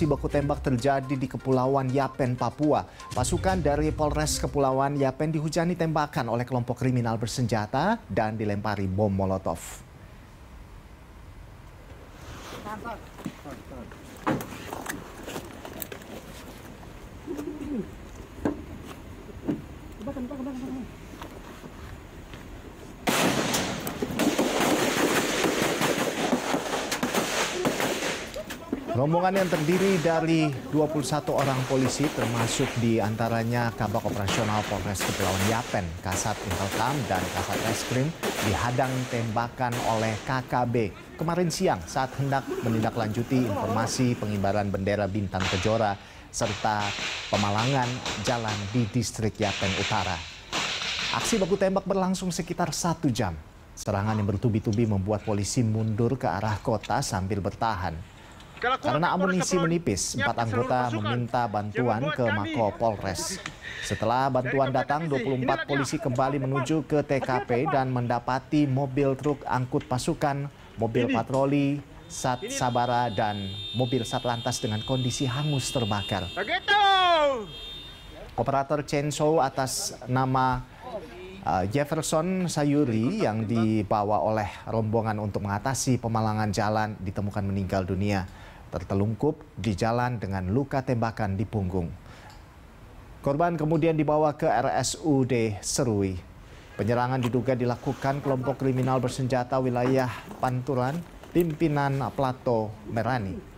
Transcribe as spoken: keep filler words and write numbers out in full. aksi baku tembak terjadi di Kepulauan Yapen, Papua. Pasukan dari Polres Kepulauan Yapen dihujani tembakan oleh kelompok kriminal bersenjata dan dilempari bom molotov. Rombongan yang terdiri dari dua puluh satu orang polisi termasuk diantaranya Kabak Operasional Polres Kepulauan Yapen, Kasat Intelkam dan Kasat Reskrim dihadang tembakan oleh K K B kemarin siang saat hendak menindaklanjuti informasi pengibaran bendera Bintang Kejora serta pemalangan jalan di distrik Yapen Utara. Aksi baku tembak berlangsung sekitar satu jam. Serangan yang bertubi-tubi membuat polisi mundur ke arah kota sambil bertahan. Karena amunisi menipis, empat anggota meminta bantuan ke Mako Polres. Setelah bantuan datang, dua puluh empat polisi kembali menuju ke T K P dan mendapati mobil truk angkut pasukan, mobil patroli, Sat Sabara, dan mobil Sat Lantas dengan kondisi hangus terbakar. Operator chainsaw atas nama Uh, Jefferson Sayuri yang dibawa oleh rombongan untuk mengatasi pemalangan jalan ditemukan meninggal dunia tertelungkup di jalan dengan luka tembakan di punggung. Korban kemudian dibawa ke R S U D Serui. Penyerangan diduga dilakukan kelompok kriminal bersenjata wilayah Panturan, pimpinan Plato Merani.